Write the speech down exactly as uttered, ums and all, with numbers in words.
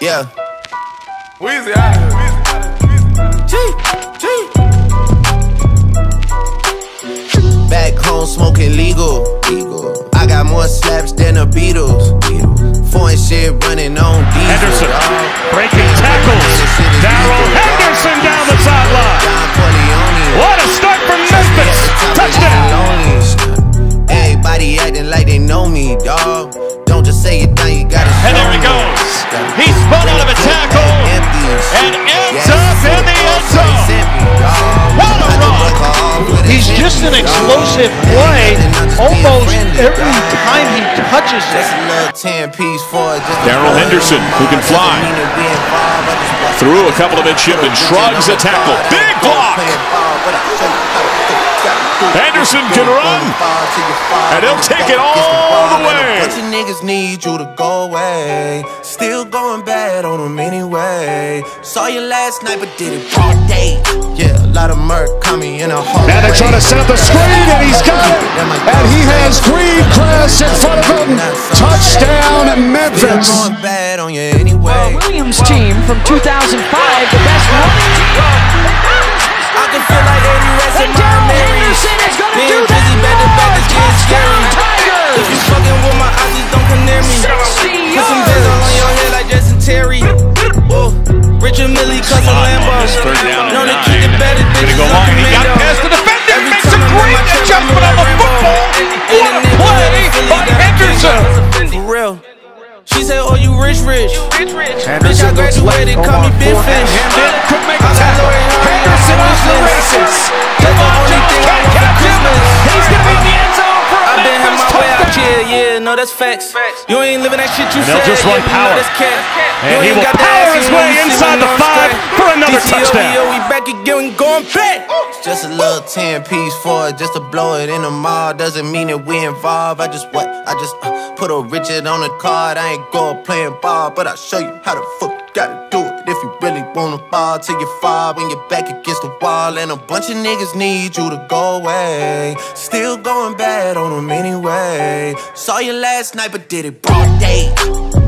Yeah. Weezy out here. Weezy. Back home smoking legal. legal. I got more slaps than the Beatles. Beatles. Foreign shit running on diesel. Henderson oh. breaking tackles. Darrell Henderson down the sideline. What a start from Memphis. Touchdown. Everybody acting like they know me, dawg. Don't just say it now, you gotta show me. And there he goes. He spun out of a tackle and ends up in the end zone. What a run! He's just an explosive play almost every time he touches it. Darrell Henderson, who can fly, through a couple of midshipmen, shrugs a tackle. Big block! Henderson can run, and he'll take it all the way. But you niggas need you to go away. Still going bad on them anyway. Saw you last night, but did it all day. Yeah, a lot of murk coming in a hole. Now they're trying to set the screen, and he's got it. And he has green grass in front of him. Touchdown, Memphis. Still going bad on you anyway. Williams' team from two thousand five, the best running team. I can feel like eighty rest in my memories. Being busy back to back is getting scary. If you fucking with my eyes, just don't condemn me. Put some bezel on your head like Jason Terry. Whoa. Richard Millie, cousin Lambo. Known to keep the better bitches on the window. He got past the defender, makes a great adjustment on the football. What a play by Henderson. For real. She said, oh, you rich, rich. Bitch, I graduated, call me Big Fish. I got Lori Hardy, I said, I'm the racist. That's the only thing I want for Christmas. He's going to be in the end zone for a Memphis touchdown. I've been having my way out here, yeah, no, that's facts. You ain't living that shit you said. They'll just run power. And he will power his way inside the five for another touchdown. D C O, we back again, going back. Just a little ten piece for it, just to blow it in the mall. Doesn't mean that we involved. I just, what, I just... Uh, Put a Richard on the card, I ain't go playing ball, but I'll show you how the fuck you gotta do it. If you really wanna ball till you're five, when you're back against the wall, and a bunch of niggas need you to go away. Still going bad on them anyway. Saw you last night, but did it broad day.